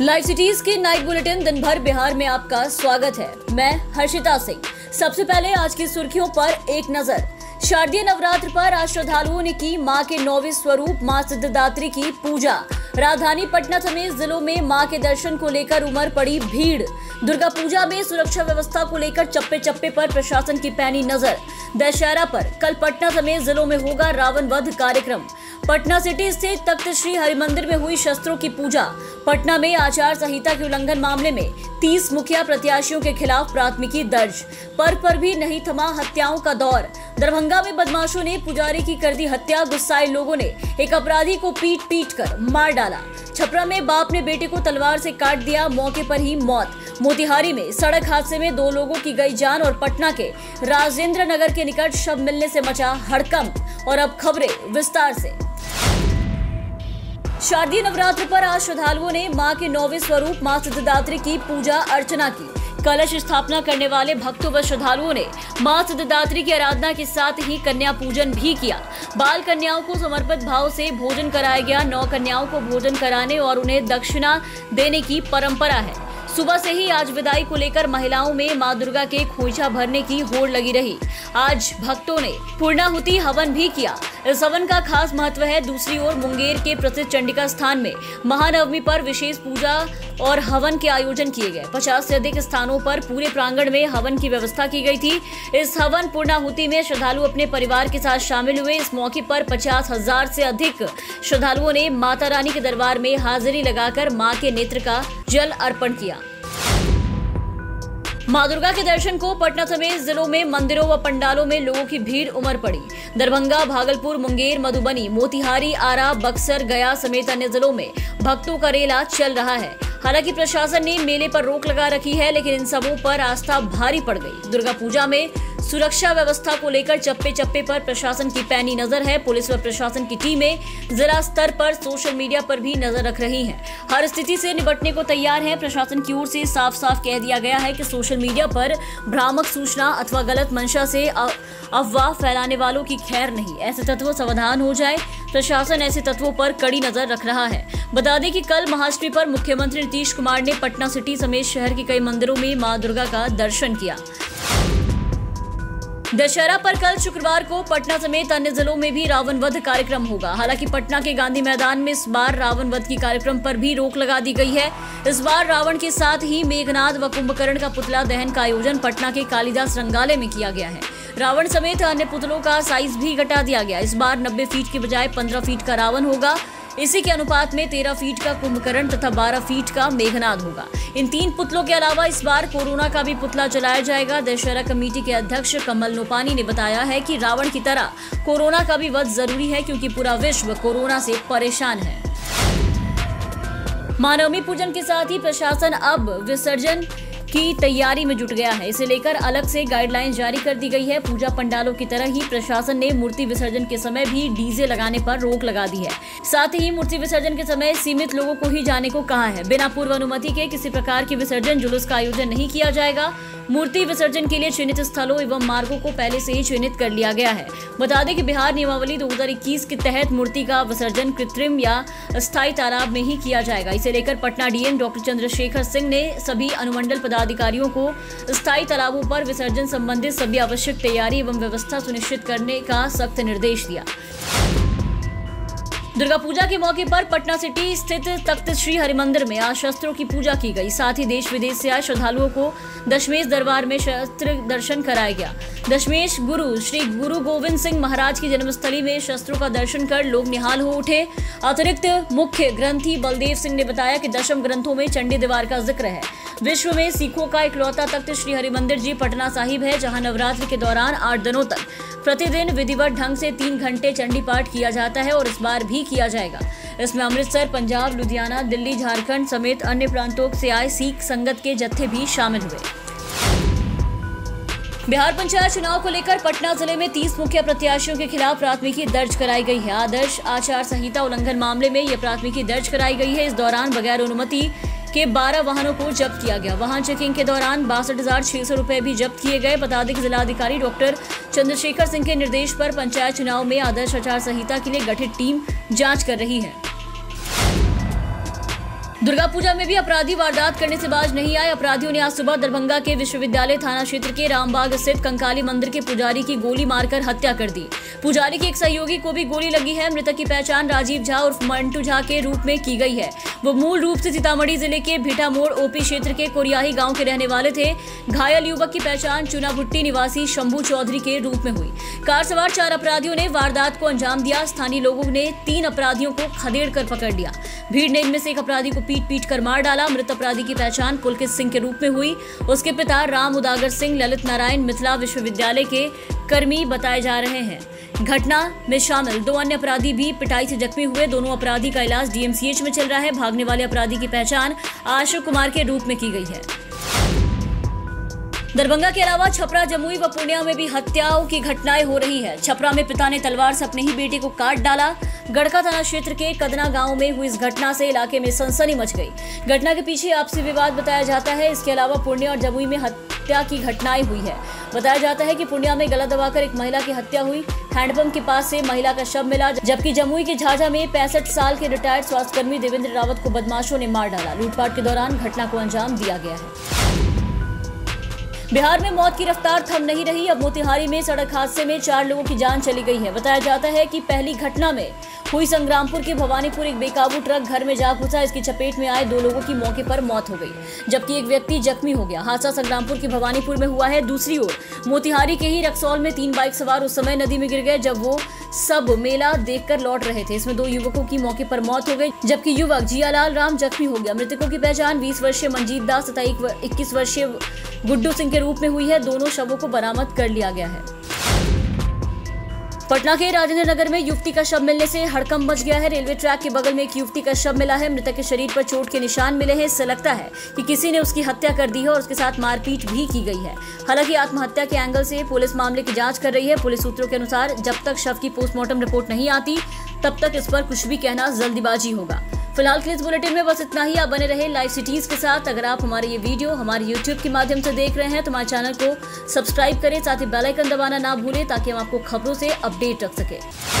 Live cities के night bulletin दिन भर बिहार में आपका स्वागत है। मैं हर्षिता सिंह। सबसे पहले आज की सुर्खियों पर एक नजर। शारदीय नवरात्र पर आज श्रद्धालुओं ने की मां के नौवें स्वरूप मां सिद्धदात्री की पूजा। राजधानी पटना समेत जिलों में मां के दर्शन को लेकर उमड़ पड़ी भीड़। दुर्गा पूजा में सुरक्षा व्यवस्था को लेकर चप्पे चप्पे पर प्रशासन की पैनी नजर। दशहरा पर कल पटना समेत जिलों में होगा रावण वध कार्यक्रम। पटना सिटी स्थित तख्त श्री हरिमंदिर में हुई शस्त्रों की पूजा। पटना में आचार संहिता के उल्लंघन मामले में 30 मुखिया प्रत्याशियों के खिलाफ प्राथमिकी दर्ज। पर्व पर भी नहीं थमा हत्याओं का दौर। दरभंगा में बदमाशों ने पुजारी की कर दी हत्या। गुस्साए लोगों ने एक अपराधी को पीट पीट कर मार डाला। छपरा में बाप ने बेटे को तलवार से काट दिया, मौके पर ही मौत। मोतिहारी में सड़क हादसे में 2 लोगों की गई जान। और पटना के राजेंद्र नगर के निकट शव मिलने से मचा हड़कंप। और अब खबरें विस्तार से। शारदीय नवरात्र पर आज श्रद्धालुओं ने मां के नौवें स्वरूप मां सिद्धदात्री की पूजा अर्चना की। कलश स्थापना करने वाले भक्तों व श्रद्धालुओं ने मां सिद्धदात्री की आराधना के साथ ही कन्या पूजन भी किया। बाल कन्याओं को समर्पित भाव से भोजन कराया गया। 9 कन्याओं को भोजन कराने और उन्हें दक्षिणा देने की परंपरा है। सुबह से ही आज विदाई को लेकर महिलाओं में मां दुर्गा के खोइछा भरने की होड़ लगी रही। आज भक्तों ने पूर्णाहुति हवन भी किया। इस हवन का खास महत्व है। दूसरी ओर मुंगेर के प्रसिद्ध चंडिका स्थान में महानवमी पर विशेष पूजा और हवन के आयोजन किए गए। 50 से अधिक स्थानों पर पूरे प्रांगण में हवन की व्यवस्था की गई थी। इस हवन पूर्णाहुति में श्रद्धालु अपने परिवार के साथ शामिल हुए। इस मौके पर 50,000 से अधिक श्रद्धालुओं ने माता रानी के दरबार में हाजिरी लगाकर मां के नेत्र का जल अर्पण किया। मां दुर्गा के दर्शन को पटना समेत जिलों में मंदिरों व पंडालों में लोगों की भीड़ उमड़ पड़ी। दरभंगा, भागलपुर, मुंगेर, मधुबनी, मोतिहारी, आरा, बक्सर, गया समेत अन्य जिलों में भक्तों का रेला चल रहा है। हालांकि प्रशासन ने मेले पर रोक लगा रखी है, लेकिन इन सबों पर आस्था भारी पड़ गई। दुर्गा पूजा में सुरक्षा व्यवस्था को लेकर चप्पे चप्पे पर प्रशासन की पैनी नजर है। पुलिस व प्रशासन की टीमें जिला स्तर पर, सोशल मीडिया पर भी नजर रख रही हैं। हर स्थिति से निपटने को तैयार है। प्रशासन की ओर से साफ साफ कह दिया गया है कि सोशल मीडिया पर भ्रामक सूचना अथवा गलत मंशा से अफवाह फैलाने वालों की खैर नहीं। ऐसे तत्व सावधान हो जाए। प्रशासन ऐसे तत्वों पर कड़ी नजर रख रहा है। बता दें कि कल महाष्टमी पर मुख्यमंत्री नीतीश कुमार ने पटना सिटी समेत शहर के कई मंदिरों में मां दुर्गा का दर्शन किया। दशहरा पर कल शुक्रवार को पटना समेत अन्य जिलों में भी रावण वध कार्यक्रम होगा। हालांकि पटना के गांधी मैदान में इस बार रावण वध की कार्यक्रम पर भी रोक लगा दी गई है। इस बार रावण के साथ ही मेघनाद व कुंभकर्ण का पुतला दहन का आयोजन पटना के कालीदास रंगालय में किया गया है। रावण समेत अन्य पुतलों का साइज भी घटा दिया गया। इस बार 90 फीट के बजाय 15 फीट का रावण होगा। इसी के अनुपात में 13 फीट का कुंभकर्ण तथा 12 फीट का मेघनाद होगा। इन 3 पुतलों के अलावा इस बार कोरोना का भी पुतला जलाया जाएगा। दशहरा कमेटी के अध्यक्ष कमल नोपानी ने बताया है कि रावण की तरह कोरोना का भी वध जरूरी है, क्योंकि पूरा विश्व कोरोना से परेशान है। मानवमी पूजन के साथ ही प्रशासन अब विसर्जन की तैयारी में जुट गया है। इसे लेकर अलग से गाइडलाइन जारी कर दी गई है। पूजा पंडालों की तरह ही प्रशासन ने मूर्ति विसर्जन के समय भी डीजे लगाने पर रोक लगा दी है। साथ ही मूर्ति विसर्जन के समय सीमित लोगों को ही जाने को कहा है। बिना पूर्व अनुमति के किसी प्रकार के विसर्जन जुलूस का आयोजन नहीं किया जाएगा। मूर्ति विसर्जन के लिए चिन्हित स्थलों एवं मार्गों को पहले से ही चिन्हित कर लिया गया है। बता दें कि बिहार नियमावली 2021 के तहत मूर्ति का विसर्जन कृत्रिम या स्थायी तालाब में ही किया जाएगा। इसे लेकर पटना डीएम डॉक्टर चंद्रशेखर सिंह ने सभी अनुमंडल पदाधिकारियों को स्थायी तालाबों पर विसर्जन संबंधित सभी आवश्यक तैयारी एवं व्यवस्था सुनिश्चित करने का सख्त निर्देश दिया। दुर्गा पूजा के मौके पर पटना सिटी स्थित तख्त श्री हरिमंदिर में आज शस्त्रों की पूजा की गई। साथ ही देश विदेश से आए श्रद्धालुओं को दशमेश दरबार में शस्त्र दर्शन कराया गया। दशमेश गुरु श्री गुरु गोविंद सिंह महाराज की जन्मस्थली में शस्त्रों का दर्शन कर लोग निहाल हो उठे। अतिरिक्त मुख्य ग्रंथी बलदेव सिंह ने बताया कि दशम ग्रंथों में चंडी दीवार का जिक्र है। विश्व में सिखों का इकलौता तख्त श्री हरिमंदिर जी पटना साहिब है, जहाँ नवरात्र के दौरान 8 दिनों तक प्रतिदिन विधिवत ढंग से 3 घंटे चंडी पाठ किया जाता है और इस बार भी किया जाएगा। इसमें अमृतसर, पंजाब, लुधियाना, दिल्ली, झारखंड समेत अन्य प्रांतों से आए सिख संगत के जत्थे भी शामिल हुए। बिहार पंचायत चुनाव को लेकर पटना जिले में 30 मुखिया प्रत्याशियों के खिलाफ प्राथमिकी दर्ज कराई गई है। आदर्श आचार संहिता उल्लंघन मामले में यह प्राथमिकी दर्ज कराई गई है। इस दौरान बगैर अनुमति के 12 वाहनों को जब्त किया गया। वाहन चेकिंग के दौरान 62,600 रुपए भी जब्त किए गए। बता दें कि जिलाधिकारी डॉक्टर चंद्रशेखर सिंह के निर्देश पर पंचायत चुनाव में आदर्श आचार संहिता के लिए गठित टीम जाँच कर रही है। दुर्गा पूजा में भी अपराधी वारदात करने से बाज नहीं आए। अपराधियों ने आज सुबह दरभंगा के विश्वविद्यालय थाना क्षेत्र के रामबाग स्थित कंकाली मंदिर के पुजारी की गोली मारकर हत्या कर दी। पुजारी के एक सहयोगी को भी गोली लगी है। मृतक की पहचान राजीव झा उर्फ मंटू झा के रूप में की गई है। वो मूल रूप से सीतामढ़ी जिले के भिठा मोड़ ओपी क्षेत्र के कोरियाही गाँव के रहने वाले थे। घायल युवक की पहचान चुनाभुट्टी निवासी शंभू चौधरी के रूप में हुई। कार सवार चार अपराधियों ने वारदात को अंजाम दिया। स्थानीय लोगों ने 3 अपराधियों को खदेड़ कर पकड़ लिया। भीड़ ने इनमें से एक अपराधी को पीट-पीट कर मार डाला। मृत अपराधी की पहचान पुलकित सिंह के रूप में हुई। उसके पिता राम उदागर सिंह ललित नारायण मिथिला विश्वविद्यालय के कर्मी बताए जा रहे हैं। घटना में शामिल 2 अन्य अपराधी भी पिटाई से जख्मी हुए। दोनों अपराधी का इलाज डीएमसीएच में चल रहा है। भागने वाले अपराधी की पहचान आशोक कुमार के रूप में की गई है। दरभंगा के अलावा छपरा, जमुई व पूर्णिया में भी हत्याओं की घटनाएं हो रही है। छपरा में पिता ने तलवार से अपने ही बेटे को काट डाला। गड़का थाना क्षेत्र के कदना गांव में हुई इस घटना से इलाके में सनसनी मच गई। घटना के पीछे आपसी विवाद बताया जाता है। इसके अलावा पूर्णिया और जमुई में हत्या की घटनाएं हुई है। बताया जाता है कि पूर्णिया में गला दबाकर एक महिला की हत्या हुई। हैंडपंप के पास से महिला का शव मिला। जबकि जमुई के झाझा में 65 साल के रिटायर्ड स्वास्थ्यकर्मी देवेंद्र रावत को बदमाशों ने मार डाला। लूटपाट के दौरान घटना को अंजाम दिया गया है। बिहार में मौत की रफ्तार थम नहीं रही। अब मोतिहारी में सड़क हादसे में 4 लोगों की जान चली गई है। बताया जाता है कि पहली घटना में हुई संग्रामपुर के भवानीपुर एक बेकाबू ट्रक घर में जा घुसा। इसकी चपेट में आए 2 लोगों की मौके पर मौत हो गई, जबकि एक व्यक्ति जख्मी हो गया। हादसा संग्रामपुर के भवानीपुर में हुआ है। दूसरी ओर मोतिहारी के ही रक्सौल में 3 बाइक सवार उस समय नदी में गिर गए जब वो सब मेला देखकर लौट रहे थे। इसमें 2 युवकों की मौके पर मौत हो गई, जबकि युवक जियालाल राम जख्मी हो गया। मृतकों की पहचान 20 वर्षीय मंजीत दास तथा 21 वर्षीय गुड्डू सिंह के रूप में हुई है। दोनों शवों को बरामद कर लिया गया है। पटना के राजेंद्र नगर में युवती का शव मिलने से हड़कंप मच गया है। रेलवे ट्रैक के बगल में एक युवती का शव मिला है। मृतक के शरीर पर चोट के निशान मिले हैं। इससे लगता है कि किसी ने उसकी हत्या कर दी है और उसके साथ मारपीट भी की गई है। हालांकि आत्महत्या के एंगल से पुलिस मामले की जांच कर रही है। पुलिस सूत्रों के अनुसार जब तक शव की पोस्टमार्टम रिपोर्ट नहीं आती तब तक इस पर कुछ भी कहना जल्दबाजी होगा। फिलहाल के इस बुलेटिन में बस इतना ही। आप बने रहे लाइव सिटीज के साथ। अगर आप हमारे ये वीडियो हमारे यूट्यूब के माध्यम से देख रहे हैं तो हमारे चैनल को सब्सक्राइब करें। साथ ही बेल आइकन दबाना ना भूलें ताकि हम आपको खबरों से अपडेट रख सकें।